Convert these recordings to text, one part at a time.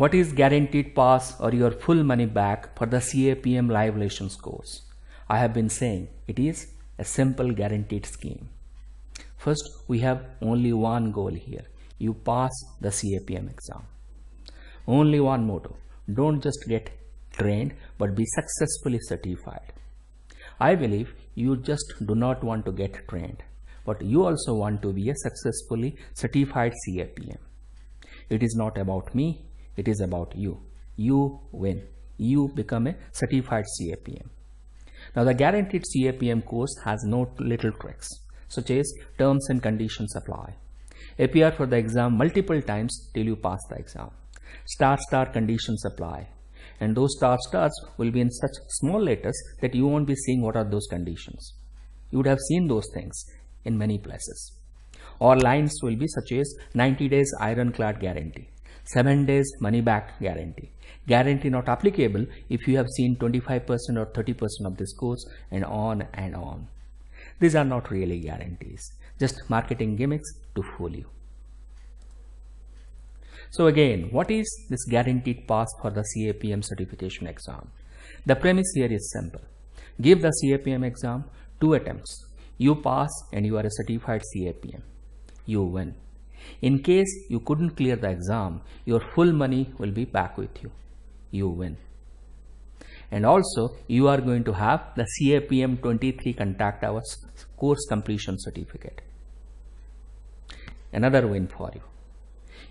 what is guaranteed pass or your full money back for the CAPM live lessons course? I have been saying it is a simple guaranteed scheme. First, we have only one goal here. You pass the CAPM exam. Only one motto. Don't just get trained, but be successfully certified. I believe you just do not want to get trained, but you also want to be a successfully certified CAPM. It is not about me. It is about you. You win. You become a certified CAPM. Now, the guaranteed CAPM course has no little tricks, such as terms and conditions apply. Appear for the exam multiple times till you pass the exam. Star conditions apply. And those stars will be in such small letters that you won't be seeing what are those conditions. You would have seen those things in many places. Or lines will be such as 90 days ironclad guarantee, 7 days money back guarantee. Guarantee not applicable if you have seen 25% or 30% of this course, and on and on. These are not really guarantees, just marketing gimmicks to fool you. So again, what is this guaranteed pass for the CAPM certification exam? The premise here is simple. Give the CAPM exam 2 attempts. You pass and you are a certified CAPM. You win. In case you couldn't clear the exam, your full money will be back with you. You win. And also, you are going to have the CAPM 23 contact hours course completion certificate. Another win for you.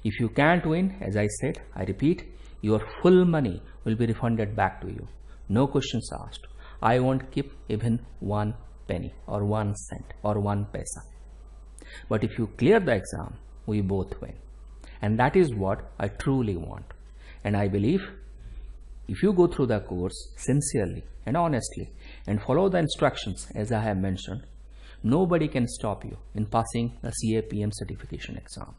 If you can't win, as I said, I repeat, your full money will be refunded back to you. No questions asked. I won't keep even 1 penny or 1 cent or 1 paisa. But if you clear the exam, we both win. And that is what I truly want. And I believe if you go through the course sincerely and honestly and follow the instructions as I have mentioned, nobody can stop you in passing the CAPM certification exam.